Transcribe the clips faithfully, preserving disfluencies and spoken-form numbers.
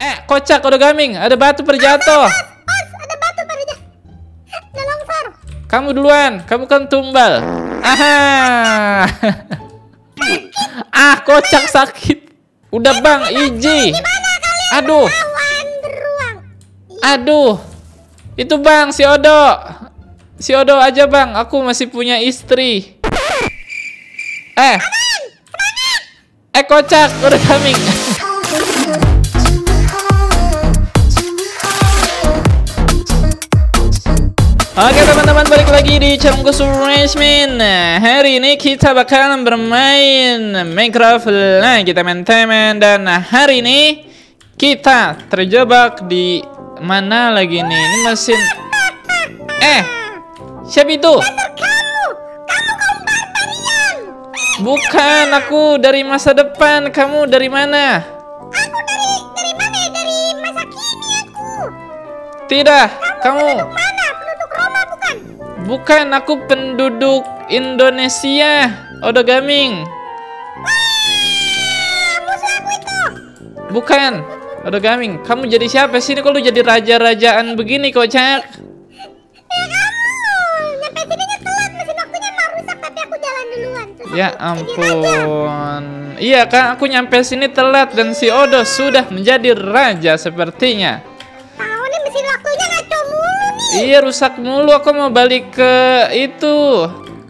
Eh, kocak Odo Gaming, ada batu berjatuh. Ada batu berjatuh. Tolong Sar. Kamu duluan, kamu kan tumbal. Aha. Ah, kocak sakit. Udah Bang, Iji. Aduh. Aduh. Itu Bang, si Odo. Si Odo aja Bang, aku masih punya istri. Eh. Eh, kocak Odo Gaming. Oke teman-teman, balik lagi di channel Stresmen. Nah, hari ini kita bakal bermain Minecraft. Nah, kita main temen. Dan nah, hari ini kita terjebak di mana lagi nih? Ini mesin. Eh, siapa itu? Bukan, aku dari masa depan. Kamu dari mana? Aku dari dari mana? Dari masa kini aku. Tidak, kamu. kamu... Bukan, aku penduduk Indonesia, Odo Gaming. Wah, musuh aku itu. Bukan, Odo Gaming. Kamu jadi siapa sih? Kok lu jadi raja-rajaan begini, kocak? Ya kamu, nyampe sininya telat. Mesin waktunya mau rusak, tapi aku jalan duluan. Terus ya ampun. Iya kan, aku nyampe sini telat. Dan si Odo sudah menjadi raja sepertinya. Tahu nih, mesin waktunya ngaco mulu nih. Iya, rusak mulu. Aku mau balik ke itu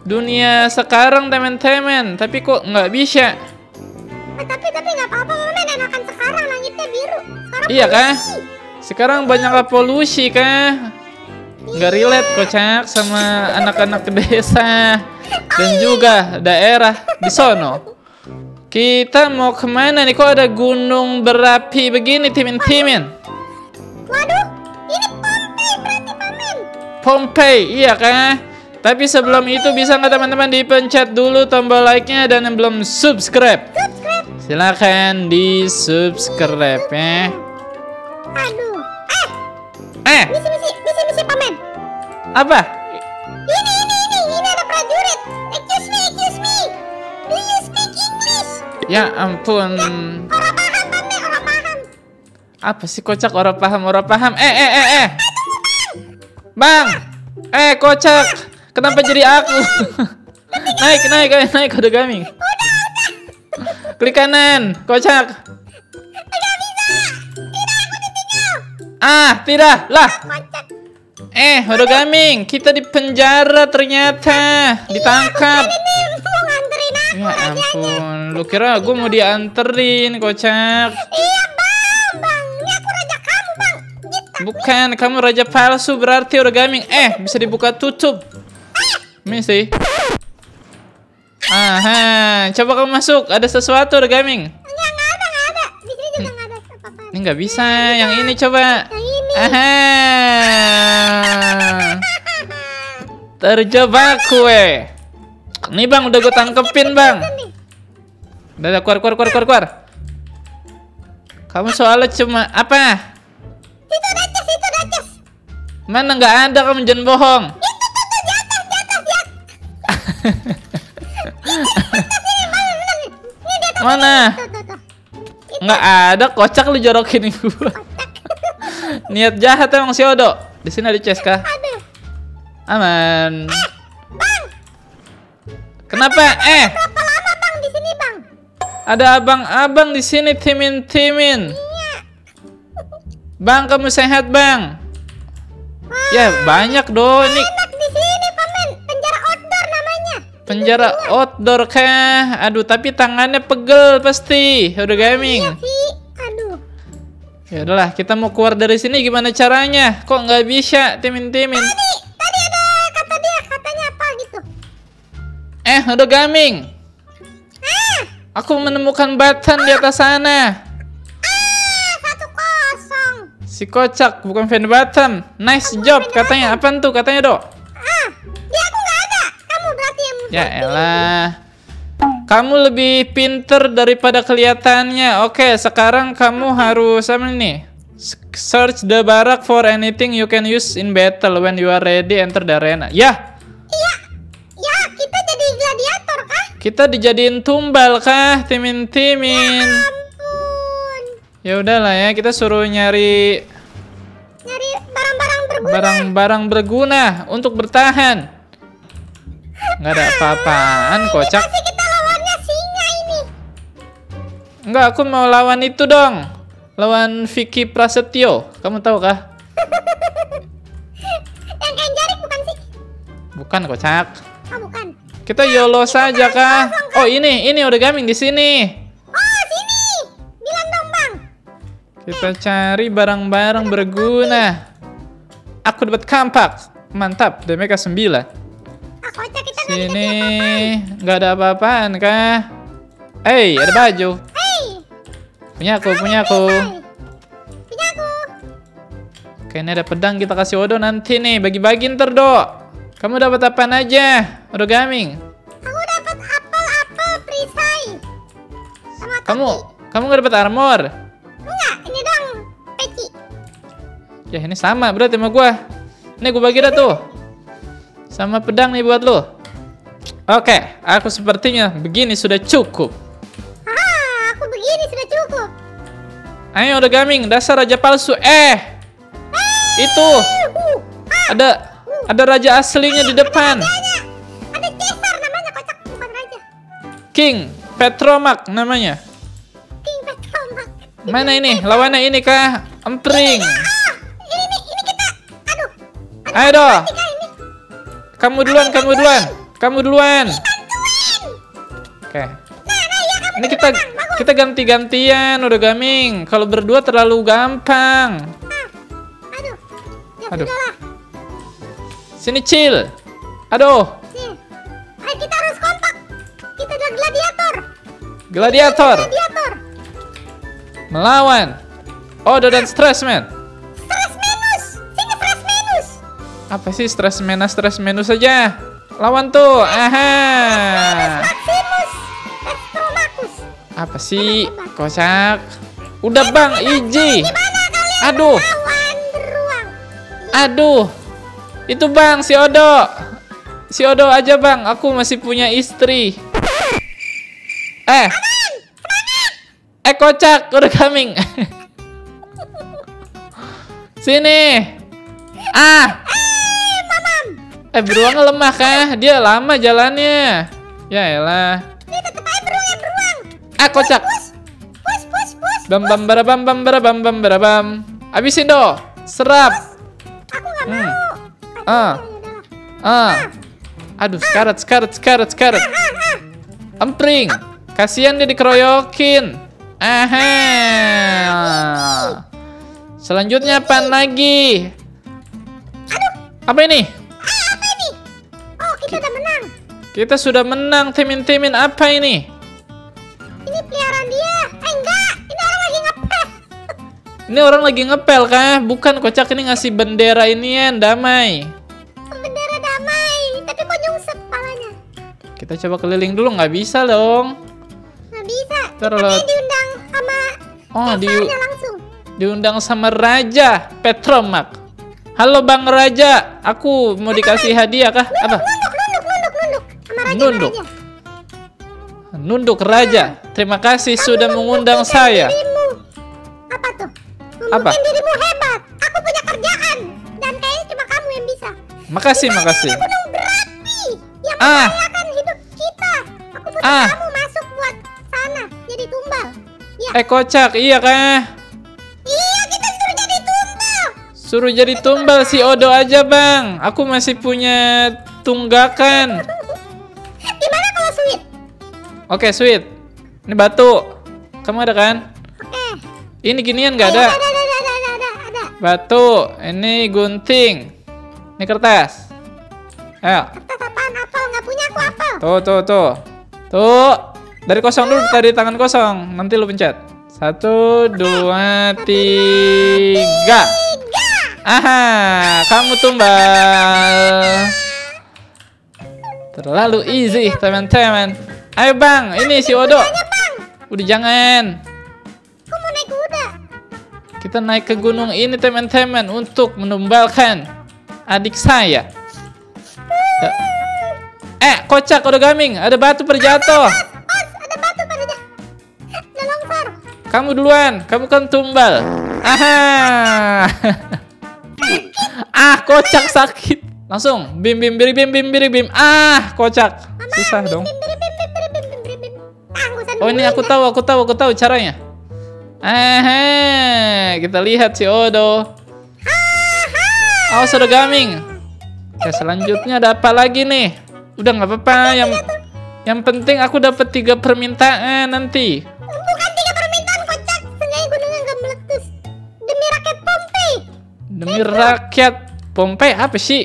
dunia sekarang, temen-temen. Tapi kok nggak bisa? Nah, tapi tapi nggak apa-apa, momen. Enakan sekarang langitnya biru. Sekarang iya polusi. Kah? Sekarang banyak polusi kah? Nggak relate kocak sama anak-anak desa dan juga daerah di sono. Kita mau kemana nih? Kok ada gunung berapi begini, timin-timin? Waduh, ini Pompei berarti, Pamen. Pompei, iya kah? Tapi sebelum Pompei. Itu bisa nggak teman-teman dipencet dulu tombol like-nya, dan yang belum subscribe, subscribe. Silahkan di subscribe ya. Aduh, eh, eh, misi misi misi misi Pamen. Apa? Ini ini ini ini ada prajurit. Excuse me, excuse me. Do you speak English? Ya ampun. Nggak, orang paham Pamen, orang paham. Apa sih kocak orang paham, orang paham. Eh, eh, eh, eh. Bang. Eh, kocak. Kenapa jadi aku? Naik, naik, naik Odo Gaming. Klik kanan, kocak. Tidak bisa. Tidak, aku ditinggal. Ah, tidak lah. Eh, Odo Gaming, kita di penjara ternyata. Ditangkap. Ya ampun, lu kira gue mau dianterin, kocak. Bukan, kamu raja palsu berarti, Odo Gaming. Eh, bisa dibuka tutup. Misi. Aha, coba kamu masuk. Ada sesuatu, Odo Gaming. Enggak, enggak ada, enggak ada. Di sini juga enggak ada apa-apa. Ini enggak bisa. Yang ini coba. Yang ini. Aha. Terjebak gue. Nih Bang, udah gue tangkepin, Bang. Udah, udah, keluar, keluar, keluar, keluar. Kamu soalnya cuma apa? Mana nggak ada, kamu jangan bohong. Itu tuh, tuh di atas, di atas, di atas. Ini di atas, mana? Nggak ada, kocak lu jorokin gua. Niat jahat emang si Odo. Di sini ada chest kah? Aman. Eh, Bang. Kenapa? Abang, eh. Berapa lama Bang di sini, Bang? Ada abang-abang di sini, timin-timin. Iya. Bang, kamu sehat, Bang? Ya banyak dong ini. Enak di sini, Pamen. Penjara outdoor namanya. Penjara outdoor kah? Aduh, tapi tangannya pegel pasti. Odo Gaming. Iya sih. Aduh. Ya udahlah, kita mau keluar dari sini gimana caranya? Kok nggak bisa, timin-timin? Tadi, tadi ada kata dia, katanya apa gitu? Eh, Odo Gaming. Ah. Aku menemukan batan ah. di atas sana. Si kocak bukan fan button. Nice aku job katanya. Apaan tuh katanya, Dok? Ah, dia aku nggak ada. Kamu berarti yang ya elah. Kamu lebih pinter daripada kelihatannya. Oke, sekarang kamu harus sama nih. Search the barrack for anything you can use in battle. When you are ready, enter the arena. Ya. Iya. Ya, kita jadi gladiator kah? Kita dijadiin tumbal kah, timin-timin? Ya ampun. Ya udahlah ya, kita suruh nyari nyari barang-barang berguna. Barang-barang berguna untuk bertahan. Nggak ada apa-apaan, kocak. Pasti kita lawannya singa ini. Enggak, aku mau lawan itu dong. Lawan Vicky Prasetyo. Kamu tahu kah? Yang kain jaring bukan sih? Bukan, kocak. Oh, bukan. Kita nah, YOLO saja kah? Oh, ini, ini Odo Gaming di sini. Kita cari barang-barang berguna. Aku dapat kampak. Mantap, D M K sembilan. Sini nggak ada apa-apaan kah? Eh, hey, ada baju. Punya aku, punya aku. Punya aku. Kayaknya ada pedang, kita kasih Odo nanti nih. Bagi-bagi ntar, Do. Kamu dapat apaan aja, Odo Gaming? Aku dapat apel-apel perisai. Kamu, kamu nggak dapat armor? Ya ini sama berarti sama gue. Ini gue bagi dah tuh. Sama pedang nih buat lo. Oke, aku sepertinya begini sudah cukup. Ah, aku begini sudah cukup. Ayo Odo Gaming, dasar raja palsu. Eh, Ayuh. itu uh. ah. ada ada raja aslinya Ayuh, di depan. Ada, ada Caesar namanya, kocak, bukan raja. King Petromak namanya. King Petromak. Mana ini? Lawannya ini kah? Empring. Ayo Do, kamu duluan, kamu duluan, kamu duluan. Oke. Ini kita kita ganti-gantian Odo Gaming. Kalau berdua terlalu gampang. Aduh. Sini Cil. Aduh. Kita harus kompak. Kita adalah gladiator. Gladiator. Melawan Odo dan Stresmen. Apa sih Stresmen, Stresmen saja. Lawan tuh. Aha. Apa sih? Kocak. Udah Bang, Iji. Aduh. Aduh. Itu Bang, si Odo. Si Odo aja Bang, aku masih punya istri. Eh. Eh kocak, udah coming. Sini. Ah. Eh beruang lemah kah? Dia lama jalannya. Yaelah. Dia tetep aja beruang, beruang. Ah kocak. Push, push, push, push. Bam bam barabam bam barabam bam barabam. Habisin Do. Serap. Aku gak mau. Ah. Ah. Aduh, sekarat, sekarat, sekarat, sekarat. Empring. Kasihan dia dikeroyokin. Aha. Selanjutnya apaan lagi? Apa ini? Kita sudah menang. Kita sudah menang. Timin-timin apa ini? Ini peliharaan dia. Eh enggak, ini orang lagi ngepel. Ini orang lagi ngepel kah? Bukan kocak, ini ngasih bendera inian damai. Bendera damai, tapi kok nyungsep palanya. Kita coba keliling dulu, nggak bisa dong. Nggak bisa. Terlalu diundang sama. Oh di. Langsung. Diundang sama Raja Petromak. Halo Bang Raja, aku mau dikasih hadiah kah? Apa? Nunduk, nunduk Raja. Terima kasih aku sudah mengundang saya. Dirimu. Apa tuh? Apa? Dirimu hebat. Aku punya kerjaan dan kayaknya cuma kamu yang bisa. Makasih, Dimana makasih. Ada gunung berapi yang ah. membahayakan hidup kita. Aku butuh ah. kamu masuk buat sana jadi tumbal. Ya. Eh kocak, iya kah? Iya, kita suruh jadi tumbal. Suruh jadi tumbal si Odo aja Bang. Aku masih punya tunggakan. Oke, okay, sweet. Ini batu. Kamu ada kan? Oke. Ini ginian nggak ada. Ada, ada, ada, ada, ada, ada. Batu. Ini gunting. Ini kertas. Ayo. Kertas apaan? Apel. Nggak punya aku apel. Tuh, tuh, tuh. Tuh. Dari kosong dulu, dari tangan kosong. Nanti lu pencet. Satu, dua, tiga. Aha. Kamu tumbal. Terlalu easy, teman-teman. Ayo Bang, ini si Odo. Udah jangan. Aku mau naik kuda. Kita naik ke gunung ini teman-teman untuk menumbalkan adik saya. Da eh, kocak Odo Gaming, ada batu berjatuh. Ada batu berjatuh. Ada longsor. Kamu duluan, kamu kan tumbal. Aha. Ah, kocak sakit. Langsung bim bim biri bim bim biri bim. Ah, kocak. Susah dong. Oh, ini aku tahu, aku tahu, aku tahu caranya. Eh, kita lihat si Odo. Oh, Odo Gaming. Ya, selanjutnya ada apa lagi nih? Udah nggak apa-apa. Yang yang penting aku dapat tiga permintaan nanti. Bukan tiga permintaan, kocak. Sengaja gunungan nggak meletus demi rakyat Pompei. Demi rakyat Pompei apa sih?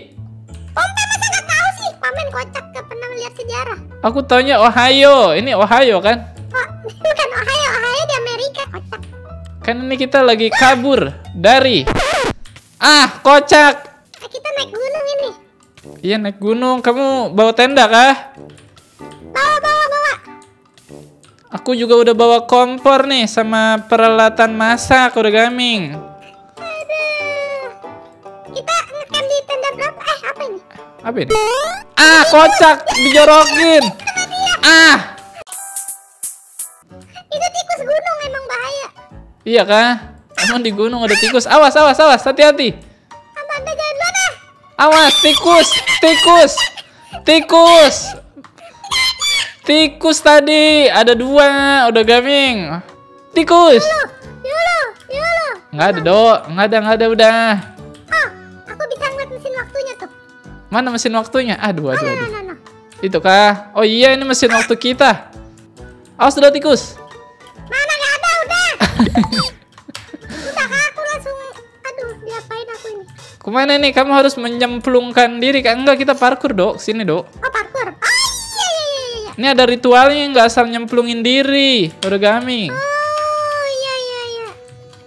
Kocak, gak pernah melihat sejarah. Aku taunya Ohio, ini Ohio kan? Oh, bukan Ohio, Ohio di Amerika, kocak. Kan ini kita lagi kabur dari. Ah, kocak. Kita naik gunung ini. Iya, naik gunung. Kamu bawa tenda kah? Bawa, bawa, bawa. Aku juga udah bawa kompor nih sama peralatan masak, Odo Gaming. Aduh. Kita ngecamp di tenda berapa? Eh, apa ini? Apa ini? Ah, kocak, dijorokin. Ah. Itu tikus gunung emang bahaya. Iya kah? Emang di gunung ada tikus. Awas, awas, awas, hati-hati. Awas, tikus, tikus, tikus, tikus tadi ada dua, Odo Gaming. Tikus. Yolo, yolo. Nggak ada dok, nggak ada, nggak ada udah. Oh, aku bisa ngeliat mesin waktunya tuh. Mana mesin waktunya? Aduh, aduh, aduh. No, no, no, no. Itu kah? Oh iya, ini mesin waktu kita. Awas dulu tikus. Mana nggak ada udah. Udah kah? Aku langsung. Aduh, diapain aku ini? Kemana nih? Kamu harus menyemplungkan diri kan? Enggak, kita parkur dok. Sini dok. Oh parkur. Oh iya iya iya. Ini ada ritualnya, nggak asal nyemplungin diri, Odo Gaming. Oh iya iya iya.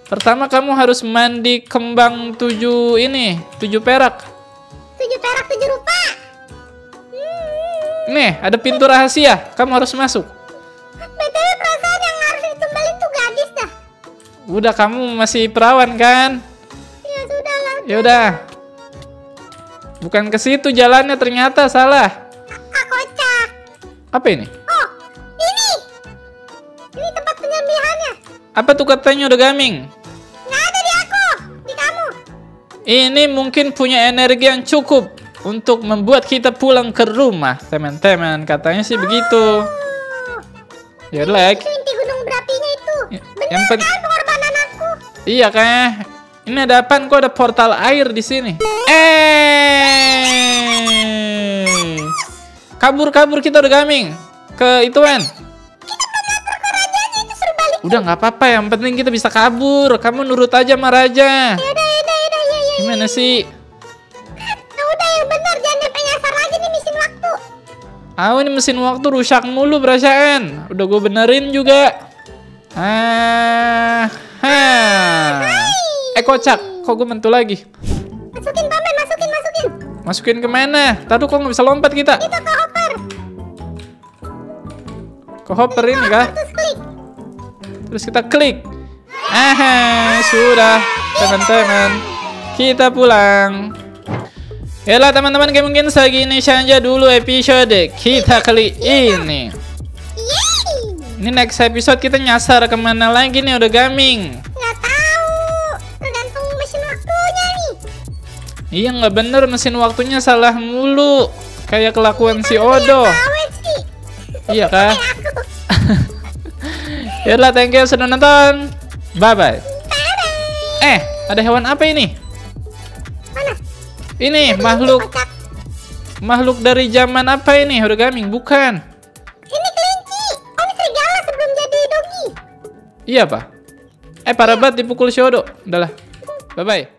Pertama kamu harus mandi kembang tujuh ini, tujuh perak. Tujuh perak, tujuh rupa. Hmm. Nih, ada pintu rahasia. Kamu harus masuk. B T W perasaan yang harus ditumbalin tuh gadis dah. Udah, kamu masih perawan kan? Ya sudah lah. Ya udah. Bukan ke situ jalannya, ternyata salah. Ah, kocak. Apa ini? Oh, ini. Ini tempat penyembelihannya. Apa tuh katanya Odo Gaming? Ini mungkin punya energi yang cukup untuk membuat kita pulang ke rumah, teman-teman. Katanya sih oh, begitu. Ya like. Itu inti gunung berapinya itu. Benar kan pengorbanan aku? Iya kan? Ini ada apaan? Kok ada portal air di sini? Eh! Kabur-kabur kita Odo Gaming ke ituan. Udah nggak apa-apa. Yang penting kita bisa kabur. Kamu nurut aja sama raja. Gimana sih? Nah, udah yang benar, jangan sampai nyasar lagi nih mesin waktu. Ah, ini mesin waktu rusak mulu perasaan. Udah gue benerin juga. Ah, ah. Eh kocak, kok gue mentul lagi? Masukin paman, masukin, masukin. Masukin kemana? Tadu kok nggak bisa lompat kita? Itu ke hopper. Ke hopper ini kah? Terus klik. Terus kita klik. Ah, sudah, teman-teman. Kita pulang. Yalah teman-teman, mungkin segini saja dulu episode kita kali ini. Ini next episode kita nyasar kemana lagi nih Odo Gaming? Nggak tahu, tergantung mesin waktunya nih. Iya nggak bener, mesin waktunya salah mulu. Kayak kelakuan si Odo. Iya kah? Yalah, thank you sudah nonton. Bye-bye. Eh, ada hewan apa ini? Ini makhluk makhluk dari zaman apa ini Odo Gaming? Bukan. Ini kelinci. Oh, ini serigala sebelum jadi dogi. Iya, Pak. Eh, para bat dipukul si Odo. Udahlah. Bye-bye.